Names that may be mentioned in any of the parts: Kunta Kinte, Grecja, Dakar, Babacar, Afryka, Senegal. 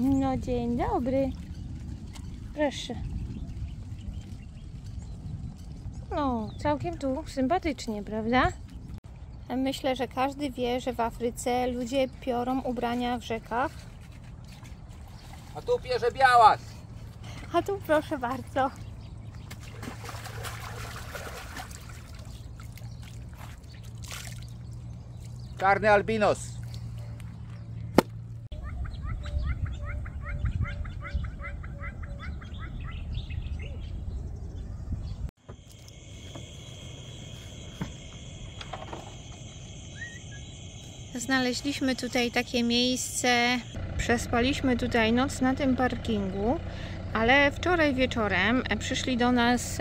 No dzień dobry. Proszę. No, całkiem tu sympatycznie, prawda? Myślę, że każdy wie, że w Afryce ludzie piorą ubrania w rzekach. A tu pierze białas. A tu proszę bardzo. Czarny albinos. Znaleźliśmy tutaj takie miejsce, przespaliśmy tutaj noc na tym parkingu, ale wczoraj wieczorem przyszli do nas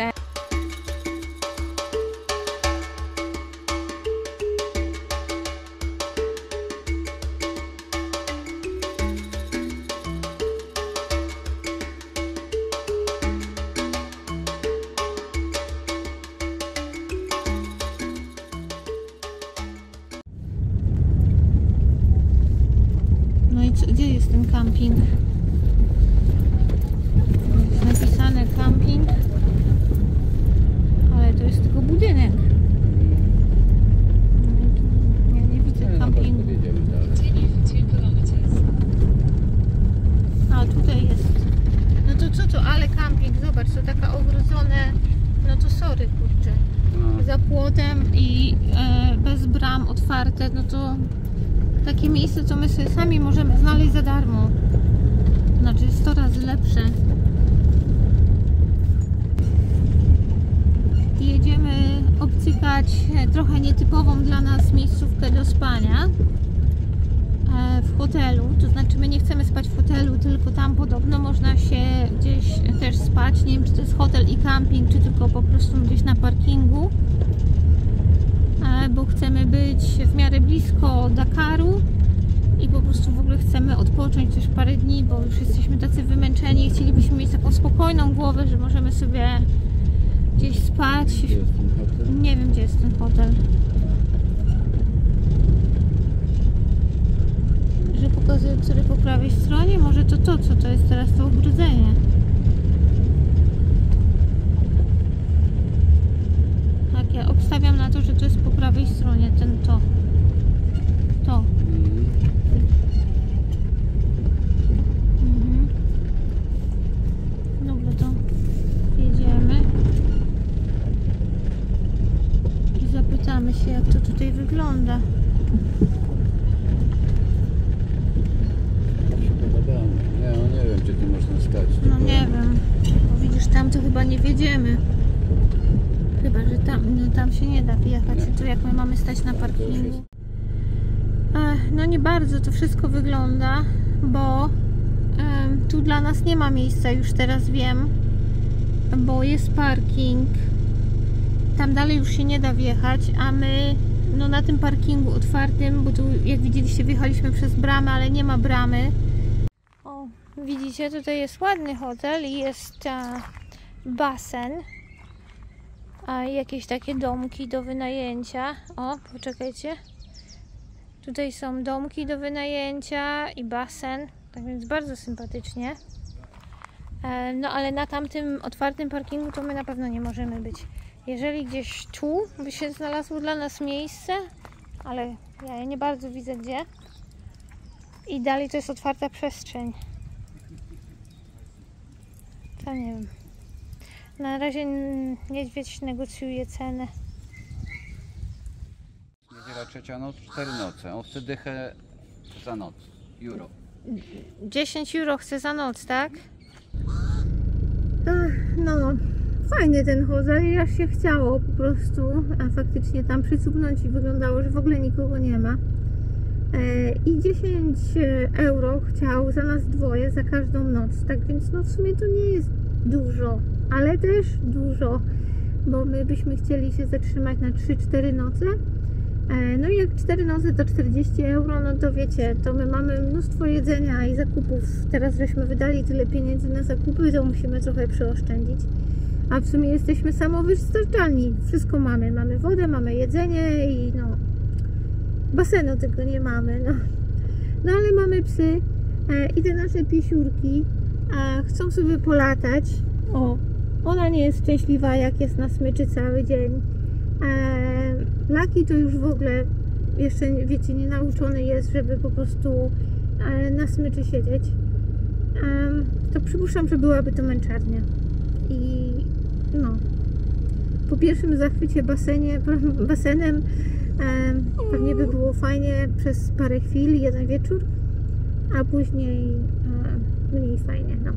camping. Jest napisane camping, ale to jest tylko budynek. Ja nie widzę campingu. A tutaj jest. No to co to? Ale camping, zobacz, to taka ogrodzone. No to sorry, kurczę. Za płotem i bez bram otwarte, no to takie miejsce, co my sobie sami możemy znaleźć za darmo. Znaczy jest 100 razy lepsze. Jedziemy obcykać trochę nietypową dla nas miejscówkę do spania w hotelu. To znaczy my nie chcemy spać w hotelu, tylko tam podobno można się gdzieś też spać. Nie wiem, czy to jest hotel i camping, czy tylko po prostu gdzieś na parkingu. Bo chcemy być w miarę blisko Dakaru i po prostu w ogóle chcemy odpocząć też parę dni, bo już jesteśmy tacy wymęczeni. Chcielibyśmy mieć taką spokojną głowę, że możemy sobie gdzieś spać. Nie wiem, gdzie jest ten hotel. Że pokazuję, który po prawej stronie. Może to, co to jest teraz to obrudzenie. Obstawiam na to, że to jest po prawej stronie, ten to. Mhm. Dobra, to jedziemy i zapytamy się, jak to tutaj wygląda. Nie, no nie wiem, czy tu można stać. No nie wiem, bo widzisz, tam to chyba nie wjedziemy. Chyba, że tam się nie da wjechać, tu jak my mamy stać na parkingu. No nie bardzo to wszystko wygląda, bo tu dla nas nie ma miejsca, już teraz wiem, bo jest parking. Tam dalej już się nie da wjechać, a my no na tym parkingu otwartym, bo tu jak widzieliście wjechaliśmy przez bramę, ale nie ma bramy. O, widzicie, tutaj jest ładny hotel i jest basen. A jakieś takie domki do wynajęcia. O, poczekajcie. Tutaj są domki do wynajęcia i basen. Tak więc bardzo sympatycznie. No ale na tamtym otwartym parkingu to my na pewno nie możemy być. Jeżeli gdzieś tu by się znalazło dla nas miejsce, ale ja nie bardzo widzę gdzie. I dalej to jest otwarta przestrzeń. To nie wiem. Na razie niedźwiedź negocjuje cenę. Niedziela, 3. noc, 4 noce. On chce dychę za noc. Euro. 10 euro chce za noc, tak? No, fajnie ten hotel. Ja się chciało po prostu, a faktycznie tam przycupnąć i wyglądało, że w ogóle nikogo nie ma. I 10 euro chciał za nas dwoje, za każdą noc. Tak więc no w sumie to nie jest dużo. Ale też dużo, bo my byśmy chcieli się zatrzymać na 3-4 noce. No i jak 4 noce to 40 euro, no to wiecie, to my mamy mnóstwo jedzenia i zakupów. Teraz żeśmy wydali tyle pieniędzy na zakupy, to musimy trochę przeoszczędzić. A w sumie jesteśmy samowystarczalni. Wszystko mamy. Mamy wodę, mamy jedzenie i no... basenu tylko nie mamy, no. No ale mamy psy. i te nasze piesiurki chcą sobie polatać. O, ona nie jest szczęśliwa, jak jest na smyczy cały dzień. Laki to już w ogóle jeszcze, wiecie, nie nauczony jest, żeby po prostu na smyczy siedzieć. To przypuszczam, że byłaby to męczarnia. I no, po pierwszym zachwycie basenem pewnie by było fajnie przez parę chwil, jeden wieczór, a później mniej fajnie, no.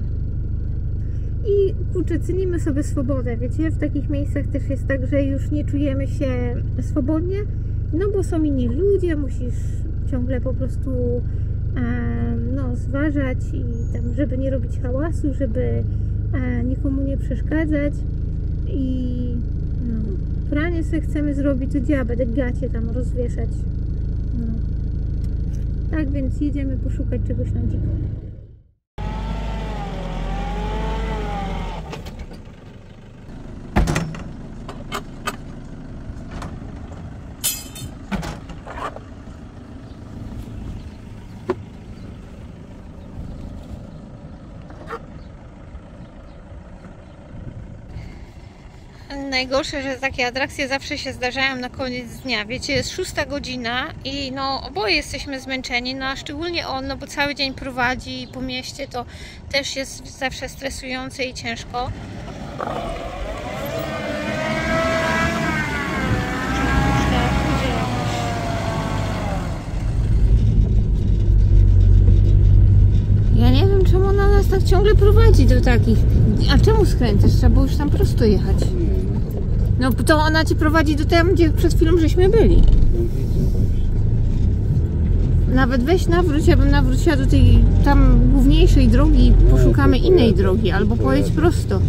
I kurczę, cenimy sobie swobodę, wiecie, w takich miejscach też jest tak, że już nie czujemy się swobodnie, no bo są inni ludzie, musisz ciągle po prostu no, zważać i tam, żeby nie robić hałasu, żeby nikomu nie przeszkadzać. I no, pranie sobie chcemy zrobić, to diabet, gacie tam rozwieszać. No. Tak więc jedziemy poszukać czegoś na dziko. Najgorsze, że takie atrakcje zawsze się zdarzają na koniec dnia. Wiecie, jest 6 godzina i no oboje jesteśmy zmęczeni, no a szczególnie on, no bo cały dzień prowadzi po mieście, to też jest zawsze stresujące i ciężko. Ja nie wiem, czemu ona nas tak ciągle prowadzi do takich... A czemu skręcasz? Trzeba było już tam prosto jechać. No to ona Ci prowadzi do tam, gdzie przed chwilą żeśmy byli. Nawet weź nawróć, ja bym nawróciła do tej tam główniejszej drogi, poszukamy innej drogi, albo pojedź prosto.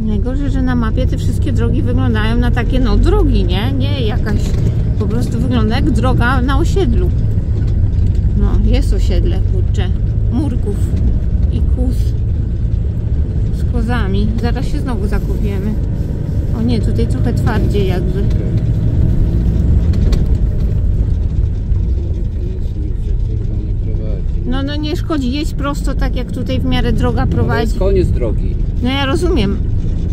Najgorzej, że na mapie te wszystkie drogi wyglądają na takie, no, drogi, nie? Nie jakaś... Po prostu wygląda jak droga na osiedlu. No, jest osiedle, kurczę. Murków i kóz z kozami. Zaraz się znowu zakopiemy. O nie, tutaj trochę twardziej jakby. No, no nie szkodzi, jedź prosto, tak jak tutaj w miarę droga prowadzi. No, jest koniec drogi. No ja rozumiem.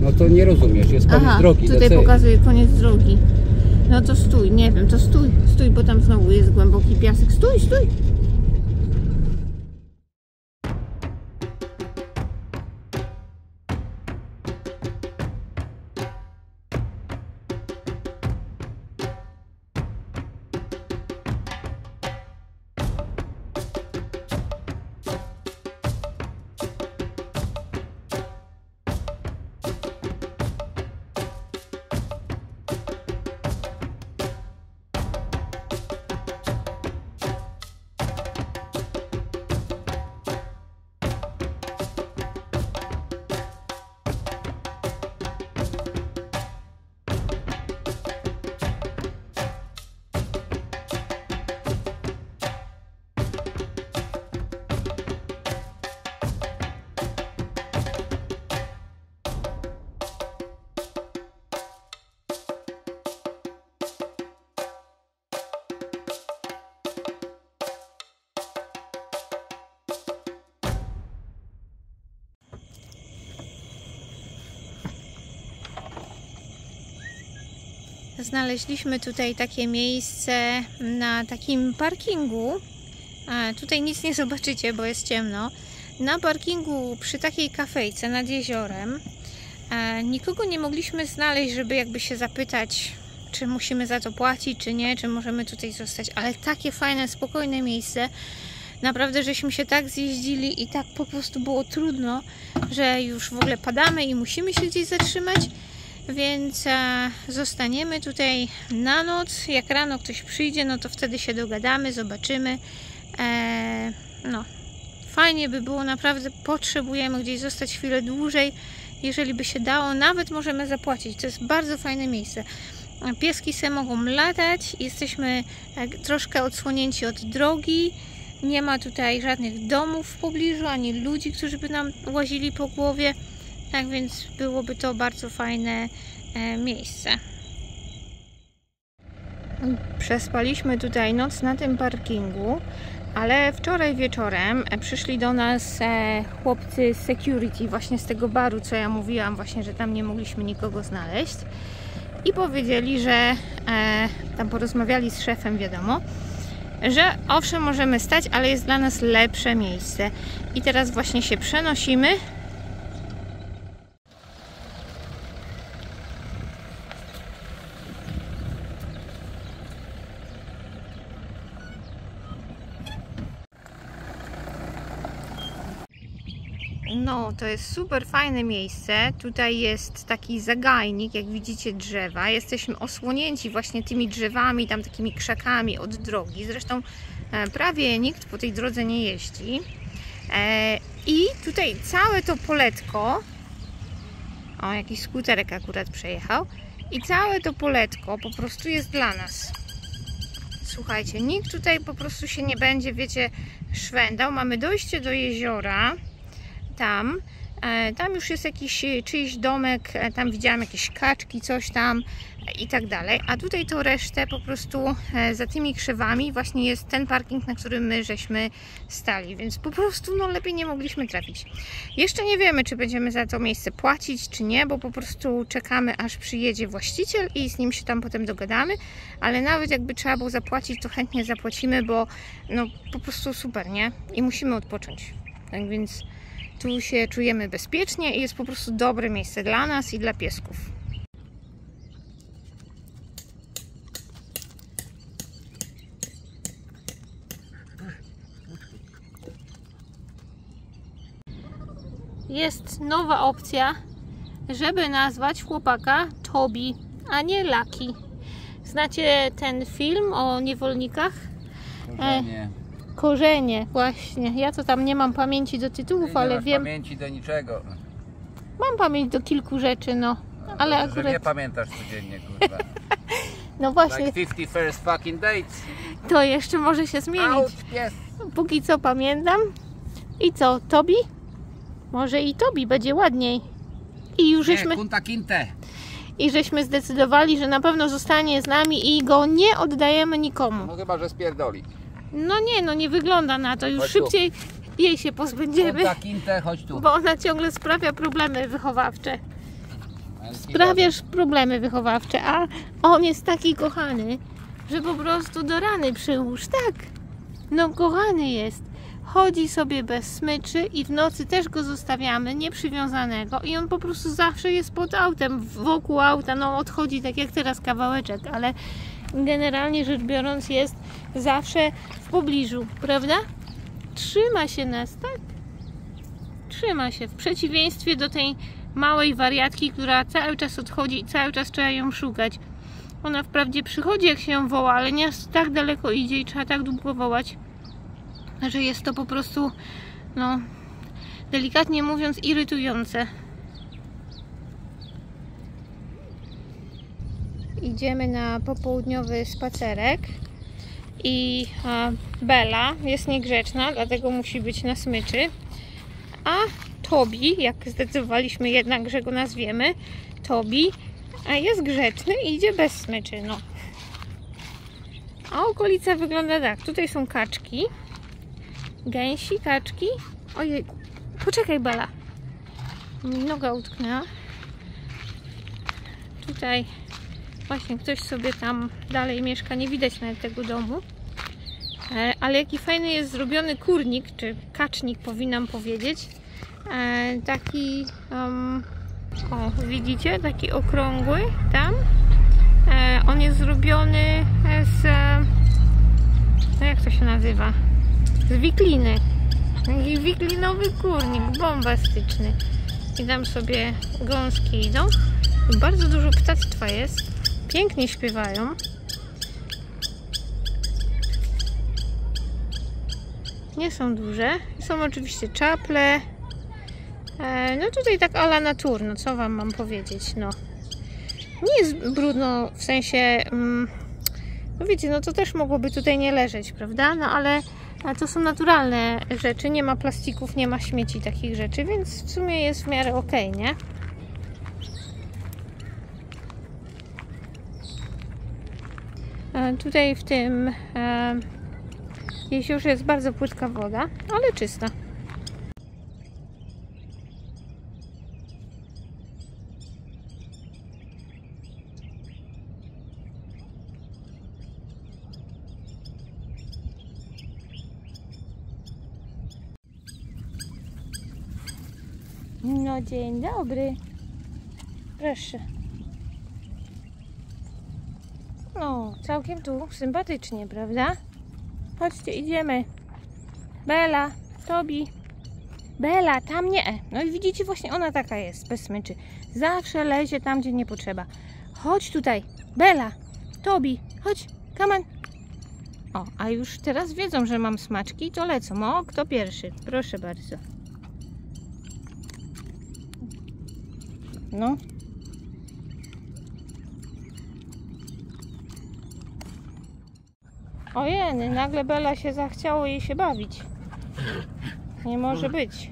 No to nie rozumiesz, jest koniec drogi. Tutaj pokazuje koniec drogi. No to stój, nie wiem, to stój, stój, bo tam znowu jest głęboki piasek. Stój, stój! Znaleźliśmy tutaj takie miejsce na takim parkingu. Tutaj nic nie zobaczycie, bo jest ciemno. Na parkingu przy takiej kafejce nad jeziorem. Nikogo nie mogliśmy znaleźć, żeby jakby się zapytać, czy musimy za to płacić, czy nie, czy możemy tutaj zostać. Ale takie fajne, spokojne miejsce. Naprawdę żeśmy się tak zjeździli i tak po prostu było trudno, że już w ogóle padamy i musimy się gdzieś zatrzymać. Więc zostaniemy tutaj na noc. Jak rano ktoś przyjdzie, no to wtedy się dogadamy, zobaczymy. No, fajnie by było, naprawdę potrzebujemy gdzieś zostać chwilę dłużej. Jeżeli by się dało, nawet możemy zapłacić. To jest bardzo fajne miejsce. Pieski se mogą latać. Jesteśmy troszkę odsłonięci od drogi. Nie ma tutaj żadnych domów w pobliżu, ani ludzi, którzy by nam łazili po głowie. Tak więc byłoby to bardzo fajne miejsce. Przespaliśmy tutaj noc na tym parkingu, ale wczoraj wieczorem przyszli do nas chłopcy z security, właśnie z tego baru, co ja mówiłam, właśnie, że tam nie mogliśmy nikogo znaleźć. I powiedzieli, że tam porozmawiali z szefem, wiadomo, że owszem, możemy stać, ale jest dla nas lepsze miejsce. I teraz właśnie się przenosimy. No, to jest super fajne miejsce. Tutaj jest taki zagajnik, jak widzicie, drzewa. Jesteśmy osłonięci właśnie tymi drzewami, tam takimi krzakami od drogi. Zresztą prawie nikt po tej drodze nie jeździ. I tutaj całe to poletko, o, jakiś skuterek akurat przejechał, i całe to poletko po prostu jest dla nas. Słuchajcie, nikt tutaj po prostu się nie będzie, wiecie, szwendał. Mamy dojście do jeziora. Tam już jest jakiś czyjś domek, tam widziałam jakieś kaczki, coś tam i tak dalej. A tutaj to resztę po prostu za tymi krzewami właśnie jest ten parking, na którym my żeśmy stali. Więc po prostu no lepiej nie mogliśmy trafić. Jeszcze nie wiemy, czy będziemy za to miejsce płacić, czy nie, bo po prostu czekamy, aż przyjedzie właściciel i z nim się tam potem dogadamy. Ale nawet jakby trzeba było zapłacić, to chętnie zapłacimy, bo no po prostu super, nie? I musimy odpocząć. Tak więc tu się czujemy bezpiecznie i jest po prostu dobre miejsce dla nas i dla piesków. Jest nowa opcja, żeby nazwać chłopaka Tobi, a nie Lucky. Znacie ten film o niewolnikach? Nie. Korzenie, właśnie. Ja to tam nie mam pamięci do tytułów, ale masz wiem. Nie mam pamięci do niczego. Mam pamięć do kilku rzeczy, no. No ale dobrze, akurat... że nie pamiętasz codziennie, kurwa. No właśnie. Like 51st fucking dates. To jeszcze może się zmienić. Out, pies. Póki co pamiętam. I co, Tobi? Może i Tobi będzie ładniej. I już żeśmy... Kunta kinte. I żeśmy zdecydowali, że na pewno zostanie z nami i go nie oddajemy nikomu. No chyba, że spierdoli. No nie, no nie wygląda na to. Już szybciej jej się pozbędziemy, chodź tu. Bo ona ciągle sprawia problemy wychowawcze. Sprawiasz problemy wychowawcze, a on jest taki kochany, że po prostu do rany przyłóż, tak? No kochany jest. Chodzi sobie bez smyczy i w nocy też go zostawiamy, nieprzywiązanego, i on po prostu zawsze jest pod autem, wokół auta, no odchodzi tak jak teraz kawałeczek, ale... generalnie rzecz biorąc jest zawsze w pobliżu, prawda? Trzyma się nas, tak? Trzyma się, w przeciwieństwie do tej małej wariatki, która cały czas odchodzi i cały czas trzeba ją szukać. Ona wprawdzie przychodzi, jak się ją woła, ale nie tak daleko idzie i trzeba tak długo wołać, że jest to po prostu, no, delikatnie mówiąc, irytujące. Idziemy na popołudniowy spacerek i Bela jest niegrzeczna, dlatego musi być na smyczy, a Tobi, jak zdecydowaliśmy jednak, że go nazwiemy Tobi, jest grzeczny i idzie bez smyczy, no. A okolica wygląda tak, tutaj są kaczki, gęsi, kaczki, ojej, poczekaj Bela, mi noga utknęła. Tutaj właśnie ktoś sobie tam dalej mieszka, nie widać nawet tego domu. Ale jaki fajny jest zrobiony kurnik, czy kacznik powinnam powiedzieć. Taki, o, widzicie, taki okrągły tam. On jest zrobiony z, no jak to się nazywa? Z wikliny. Taki wiklinowy kurnik, bombastyczny. I tam sobie gąski idą. Bardzo dużo ptactwa jest. Pięknie śpiewają. Nie są duże. Są oczywiście czaple. No tutaj tak a la natur, no co wam mam powiedzieć, no. Nie jest brudno, w sensie, no wiecie, no to też mogłoby tutaj nie leżeć, prawda? No ale A to są naturalne rzeczy, nie ma plastików, nie ma śmieci, takich rzeczy, więc w sumie jest w miarę okej, nie? Tutaj w tym jeśli już jest bardzo płytka woda, ale czysta. No dzień dobry. Proszę. No, całkiem tu sympatycznie, prawda? Chodźcie, idziemy. Bela, Tobi. Bela, tam nie. No i widzicie, właśnie ona taka jest, bez smyczy. Zawsze lezie tam, gdzie nie potrzeba. Chodź tutaj. Bela, Tobi, chodź, come on. O, a już teraz wiedzą, że mam smaczki, to lecą. O, kto pierwszy? Proszę bardzo. No. Ojeny, nagle Bela się zachciało jej się bawić. Nie może być.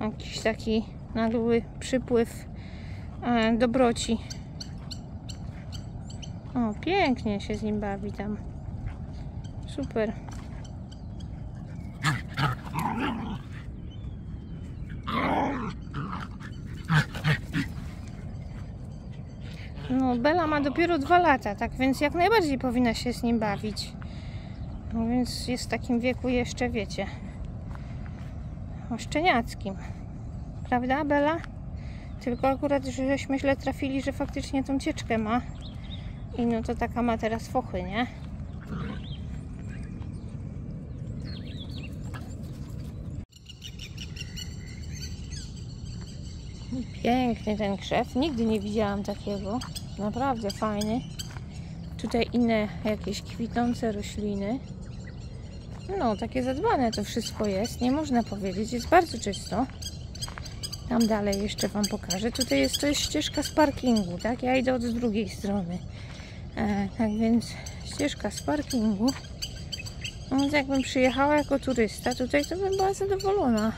Jakiś taki nagły przypływ dobroci. O, pięknie się z nim bawi tam. Super. No, Bela ma dopiero 2 lata, tak więc jak najbardziej powinna się z nim bawić. No więc jest w takim wieku jeszcze, wiecie, oszczeniackim. Prawda, Bela? Tylko akurat, żeśmy źle trafili, że faktycznie tą cieczkę ma. I no to taka ma teraz fochy, nie? Piękny ten krzew, nigdy nie widziałam takiego, naprawdę fajny. Tutaj inne jakieś kwitnące rośliny. No, takie zadbane to wszystko jest, nie można powiedzieć, jest bardzo czysto. Tam dalej jeszcze wam pokażę, tutaj jest, to jest ścieżka z parkingu, tak? Ja idę od drugiej strony. Tak więc ścieżka z parkingu. No, więc jakbym przyjechała jako turysta tutaj, to bym była zadowolona.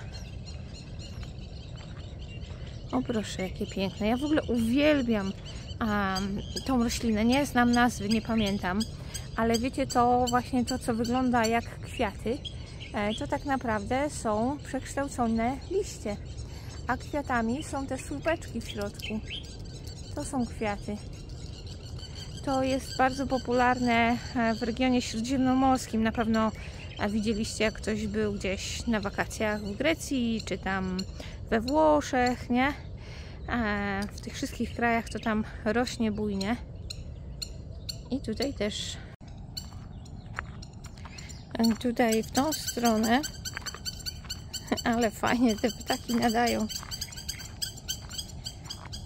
O proszę, jakie piękne. Ja w ogóle uwielbiam tą roślinę. Nie znam nazwy, nie pamiętam. Ale wiecie, to właśnie to, co wygląda jak kwiaty, to tak naprawdę są przekształcone liście. A kwiatami są te słupeczki w środku. To są kwiaty. To jest bardzo popularne w regionie śródziemnomorskim. Na pewno widzieliście, jak ktoś był gdzieś na wakacjach w Grecji, czy tam we Włoszech, nie? W tych wszystkich krajach to tam rośnie bujnie. I tutaj też. Tutaj w tą stronę. Ale fajnie te ptaki nadają.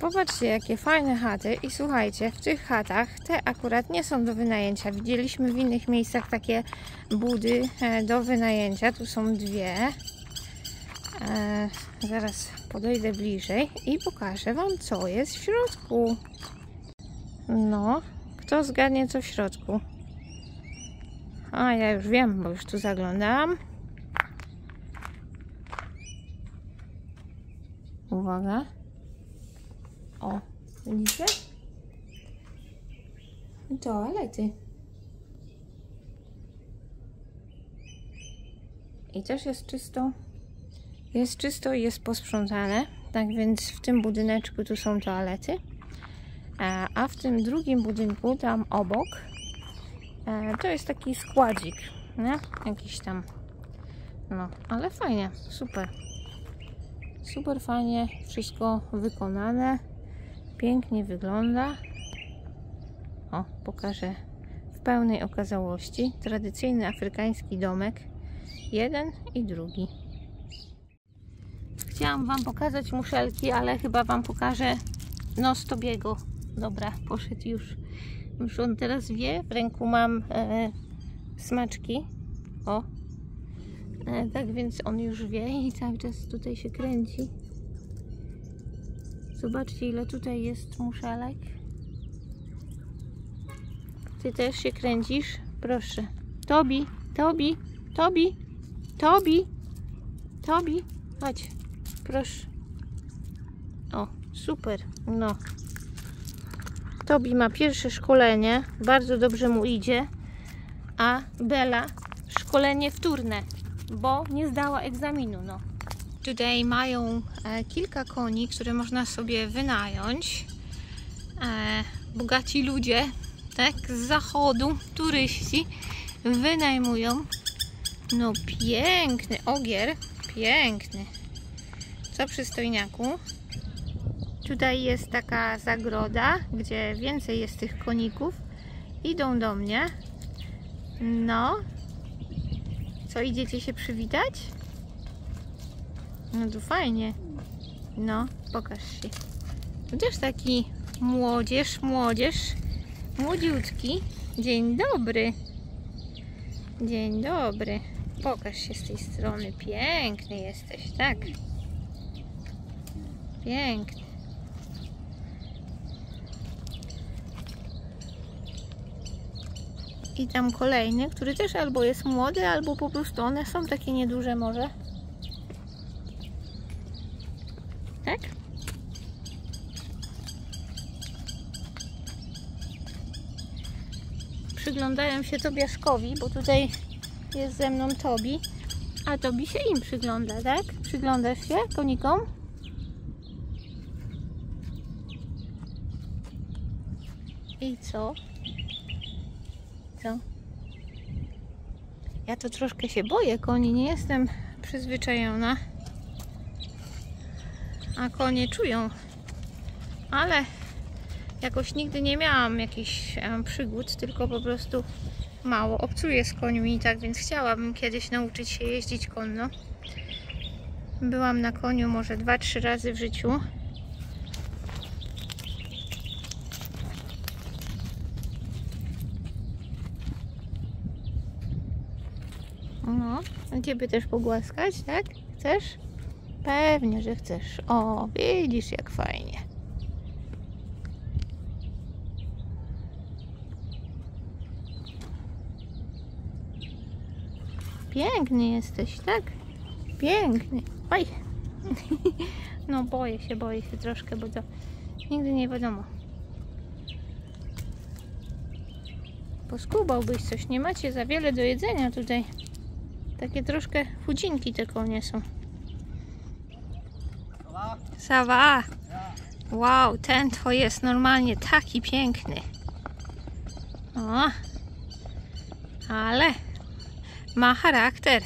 Popatrzcie, jakie fajne chaty. I słuchajcie, w tych chatach te akurat nie są do wynajęcia. Widzieliśmy w innych miejscach takie budy do wynajęcia. Tu są 2. Zaraz podejdę bliżej i pokażę wam, co jest w środku. No, kto zgadnie, co w środku? A ja już wiem, bo już tu zaglądam. Uwaga. O, widzicie? Toalety. I też jest czysto. Jest czysto i jest posprzątane, tak więc w tym budyneczku tu są toalety, a w tym drugim budynku, tam obok, to jest taki składzik, nie? Jakiś tam, no, ale fajnie, super. Super fajnie, wszystko wykonane, pięknie wygląda. O, pokażę w pełnej okazałości, tradycyjny afrykański domek, jeden i drugi. Chciałam wam pokazać muszelki, ale chyba wam pokażę nos Tobiego. Dobra, poszedł już. Już on teraz wie. W ręku mam smaczki. O. Tak więc on już wie i cały czas tutaj się kręci. Zobaczcie, ile tutaj jest muszelek. Ty też się kręcisz? Proszę. Tobi, Tobi, Tobi, Tobi, Tobi, chodź, proszę. O, super, no. Tobi ma pierwsze szkolenie, bardzo dobrze mu idzie, a Bella szkolenie wtórne, bo nie zdała egzaminu, no. Tutaj mają kilka koni, które można sobie wynająć. Bogaci ludzie, tak, z zachodu, turyści wynajmują. No piękny ogier, piękny. Co przystojniaku. Tutaj jest taka zagroda, gdzie więcej jest tych koników. Idą do mnie. No. Co, idziecie się przywitać? No to fajnie. No, pokaż się. Chociaż taki młodzież. Młodziutki. Dzień dobry. Dzień dobry. Pokaż się z tej strony. Piękny jesteś, tak? Piękny. I tam kolejny, który też albo jest młody, albo po prostu one są takie nieduże może. Tak? Przyglądają się Tobiaszkowi, bo tutaj jest ze mną Tobi, a Tobi się im przygląda, tak? Przyglądasz się konikom? I co? Co? Ja to troszkę się boję koni, nie jestem przyzwyczajona. A konie czują, ale jakoś nigdy nie miałam jakichś przygód, tylko po prostu mało obcuję z końmi i tak, więc chciałabym kiedyś nauczyć się jeździć konno. Byłam na koniu może 2-3 razy w życiu. No, ciebie też pogłaskać, tak? Chcesz? Pewnie, że chcesz. O, widzisz jak fajnie. Piękny jesteś, tak? Piękny. Oj. No boję się troszkę, bo to nigdy nie wiadomo. Poskubałbyś coś, nie macie za wiele do jedzenia tutaj. Takie troszkę chudzinki te konie są. Sawa! Wow, ten to jest normalnie taki piękny. O, ale ma charakter.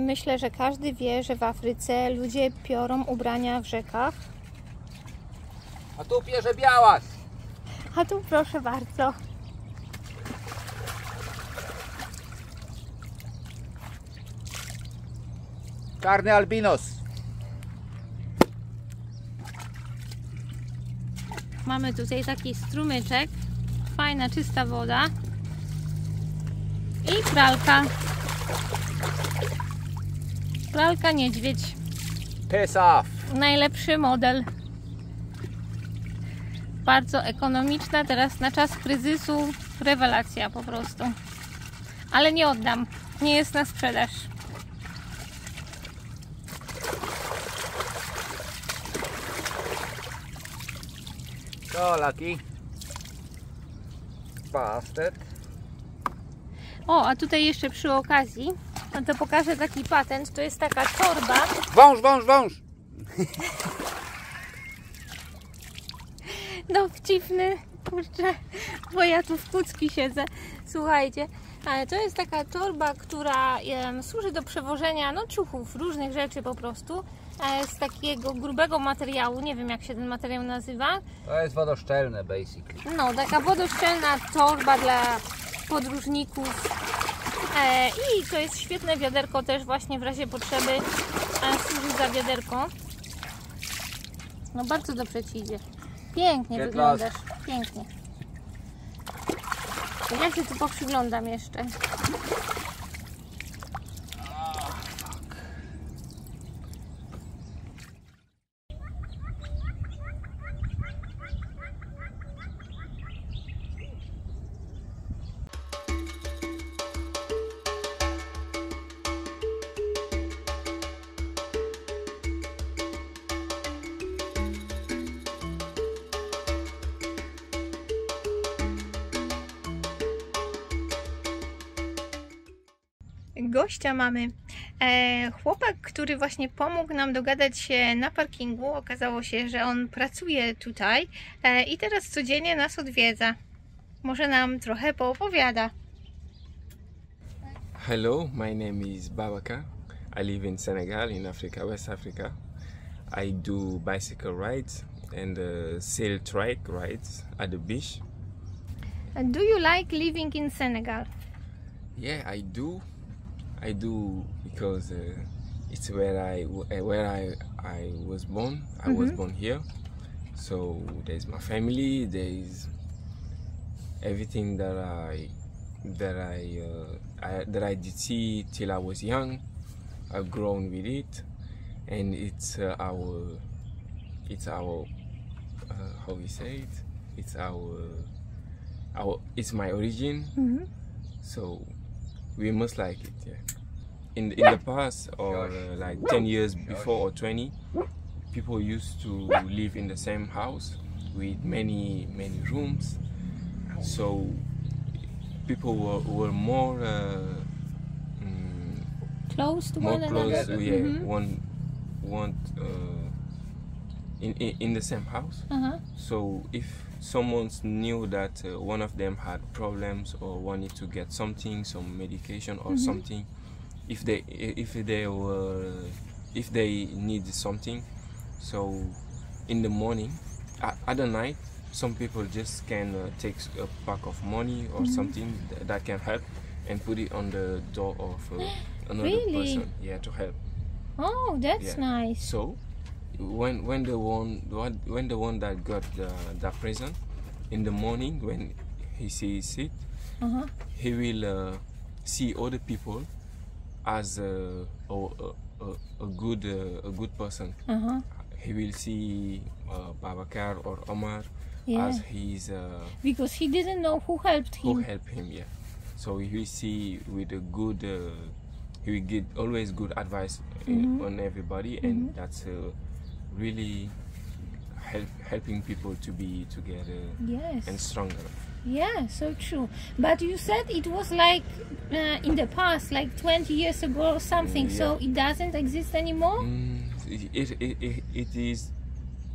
Myślę, że każdy wie, że w Afryce ludzie piorą ubrania w rzekach. A tu pierze białas. A tu proszę bardzo. Czarny albinos. Mamy tutaj taki strumyczek. Fajna, czysta woda. I pralka. Pralka niedźwiedź. Pesaf. Najlepszy model. Bardzo ekonomiczna, teraz na czas kryzysu. Rewelacja po prostu. Ale nie oddam. Nie jest na sprzedaż. Laki. Pastet. O, a tutaj jeszcze przy okazji, no to pokażę taki patent. To jest taka torba. Wąż! Dowcipny, kurczę, bo ja tu w kucki siedzę. Słuchajcie, ale to jest taka torba, która służy do przewożenia no, ciuchów, różnych rzeczy po prostu. Z takiego grubego materiału, nie wiem jak się ten materiał nazywa. To jest wodoszczelne basically. No, taka wodoszczelna torba dla podróżników. I to jest świetne wiaderko też właśnie w razie potrzeby. Służy za wiaderko. No bardzo dobrze ci idzie. Pięknie wyglądasz. Pięknie. Ja się tu poprzyglądam jeszcze. gościa mamy. Chłopak, który właśnie pomógł nam dogadać się na parkingu, okazało się, że on pracuje tutaj i teraz codziennie nas odwiedza. Może nam trochę poopowiada. Hello, my name is Babacar. I live in Senegal, in Africa, West Africa. I do bicycle rides and sail trike rides at the beach. Do you like living in Senegal? Yeah, I do. I do because it's where I was born. I was born here. So there's my family. There's everything that I did see till I was young. I've grown with it, and it's our how we say it. It's our it's my origin. So we must like it, yeah. In the past, or like 10 years before or 20, people used to live in the same house with many rooms. So people were more close to one another. Yeah, in the same house. So if someone knew that one of them had problems or wanted to get something, some medication or something, if they needed something, so in the morning, at the night, some people just can take a pack of money or something that can help and put it on the door of another person, yeah, to help. Oh, that's nice. So when the one that got the present, in the morning when he sees it, he will see other people as a good person. He will see Babacar or Omar as his because he didn't know who helped him. Yeah. So he will see with a good. He will get always good advice on everybody, and that's really helping people to be together and stronger. Yeah, so true. But you said it was like in the past, like 20 years ago or something. So it doesn't exist anymore.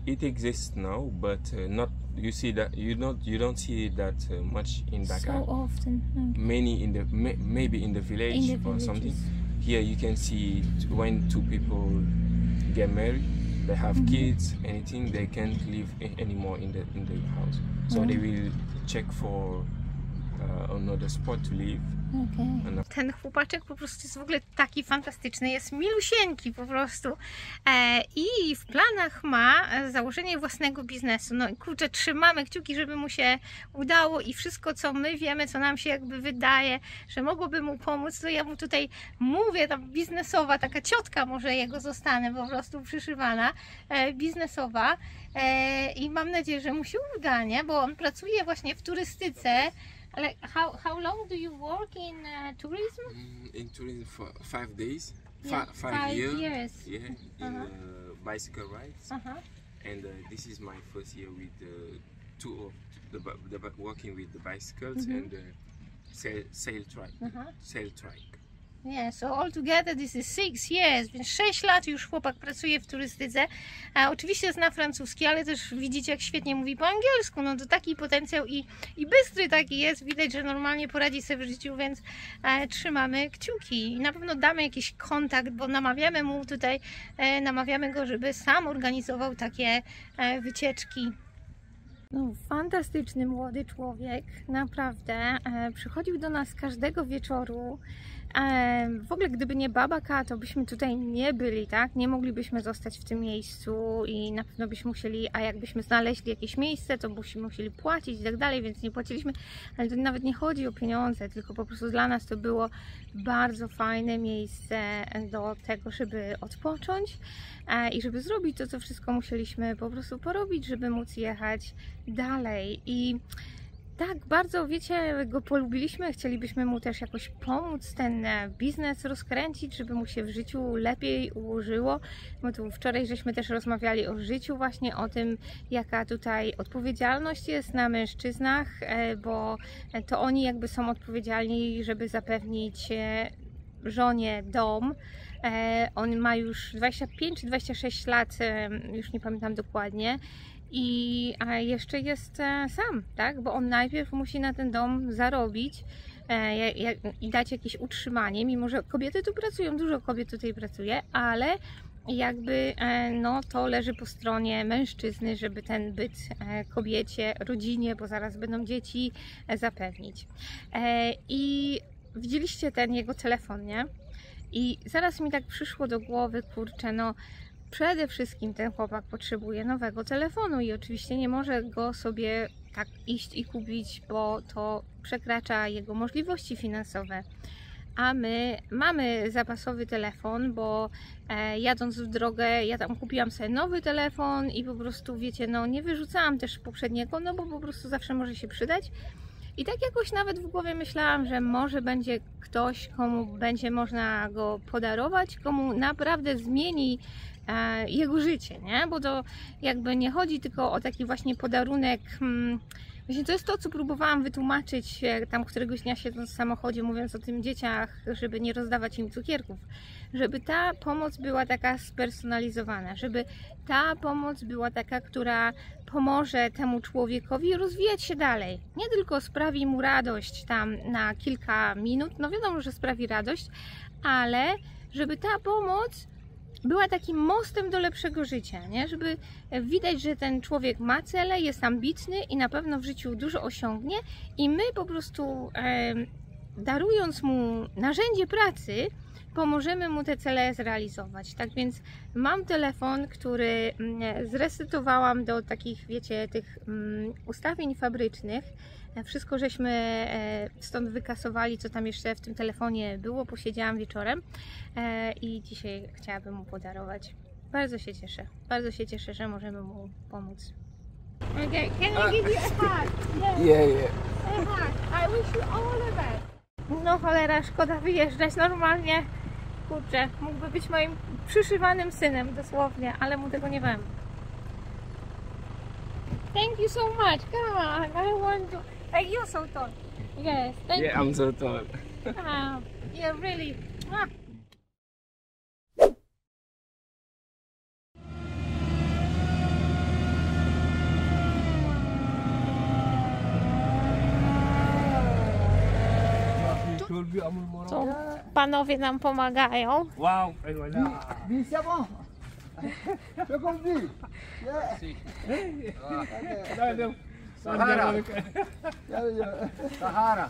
It exists now, but not. You see that you don't see that much in Dakar. So often. Many in the maybe in the village or something. Here you can see when two people get married, they have kids, anything, they can't live anymore in the house. So they will check for another spot to live. Ten chłopaczek po prostu jest w ogóle taki fantastyczny, jest milusieńki po prostu i w planach ma założenie własnego biznesu. No i kurczę, trzymamy kciuki, żeby mu się udało i wszystko, co my wiemy, co nam się jakby wydaje, że mogłoby mu pomóc, to ja mu tutaj mówię, ta biznesowa, taka ciotka może jego zostanę po prostu przyszywana, biznesowa, i mam nadzieję, że mu się uda, nie? Bo on pracuje właśnie w turystyce. Like how long do you work in tourism? In tourism for 5 days, yeah, five years. Yeah, in bicycle rides. And this is my first year with two of the working with the bicycles and sail trike. Yeah, so altogether this is 6 years, więc 6 lat już chłopak pracuje w turystyce. Oczywiście zna francuski, ale też widzicie, jak świetnie mówi po angielsku. No to taki potencjał i bystry taki jest. Widać, że normalnie poradzi sobie w życiu, więc trzymamy kciuki. I na pewno damy jakiś kontakt, bo namawiamy mu tutaj, namawiamy go, żeby sam organizował takie wycieczki. No, fantastyczny młody człowiek, naprawdę. Przychodził do nas każdego wieczoru. W ogóle gdyby nie Babacar, to byśmy tutaj nie byli, tak? Nie moglibyśmy zostać w tym miejscu i na pewno byśmy musieli, a jakbyśmy znaleźli jakieś miejsce, to byśmy musieli płacić i tak dalej, więc nie płaciliśmy, ale to nawet nie chodzi o pieniądze, tylko po prostu dla nas to było bardzo fajne miejsce do tego, żeby odpocząć i żeby zrobić to, co wszystko musieliśmy po prostu porobić, żeby móc jechać dalej. I tak, bardzo, wiecie, go polubiliśmy, chcielibyśmy mu też jakoś pomóc ten biznes rozkręcić, żeby mu się w życiu lepiej ułożyło. Bo tu wczoraj żeśmy też rozmawiali o życiu, właśnie o tym, jaka tutaj odpowiedzialność jest na mężczyznach, bo to oni jakby są odpowiedzialni, żeby zapewnić żonie dom. On ma już 25 czy 26 lat, już nie pamiętam dokładnie. I jeszcze jest sam, tak? Bo on najpierw musi na ten dom zarobić i dać jakieś utrzymanie, mimo że kobiety tu pracują, dużo kobiet tutaj pracuje, ale jakby no, to leży po stronie mężczyzny, żeby ten byt kobiecie, rodzinie, bo zaraz będą dzieci, zapewnić. I widzieliście ten jego telefon, nie? I zaraz mi tak przyszło do głowy, kurczę, no przede wszystkim ten chłopak potrzebuje nowego telefonu i oczywiście nie może go sobie tak iść i kupić, bo to przekracza jego możliwości finansowe. A my mamy zapasowy telefon, bo jadąc w drogę, ja tam kupiłam sobie nowy telefon i po prostu, wiecie, no nie wyrzucałam też poprzedniego, no bo po prostu zawsze może się przydać. I tak jakoś nawet w głowie myślałam, że może będzie ktoś, komu będzie można go podarować, komu naprawdę zmieni jego życie, nie? Bo to jakby nie chodzi tylko o taki właśnie podarunek. Właśnie to jest to, co próbowałam wytłumaczyć tam któregoś dnia siedząc w samochodzie, mówiąc o tym dzieciach, żeby nie rozdawać im cukierków. Żeby ta pomoc była taka spersonalizowana, żeby ta pomoc była taka, która pomoże temu człowiekowi rozwijać się dalej. Nie tylko sprawi mu radość tam na kilka minut, no wiadomo, że sprawi radość, ale żeby ta pomoc była takim mostem do lepszego życia, nie? Żeby widać, że ten człowiek ma cele, jest ambitny i na pewno w życiu dużo osiągnie i my po prostu darując mu narzędzie pracy, pomożemy mu te cele zrealizować. Tak więc mam telefon, który zresetowałam do takich, wiecie, tych ustawień fabrycznych. Wszystko żeśmy stąd wykasowali, co tam jeszcze w tym telefonie było. Posiedziałam wieczorem i dzisiaj chciałabym mu podarować. Bardzo się cieszę, że możemy mu pomóc. Okay, can I give you a hug? Yeah. Yeah. A hug. I wish you all the best. No cholera, szkoda wyjeżdżać, normalnie, kurczę, mógłby być moim przyszywanym synem, dosłownie, ale mu tego nie wiem. Thank you so much, come on, I want to... Hey, you're so tall. Yes, thank you. Yeah, I'm so tall. Yeah, really. Tu panowie nam pomagają. Wow, Sahara.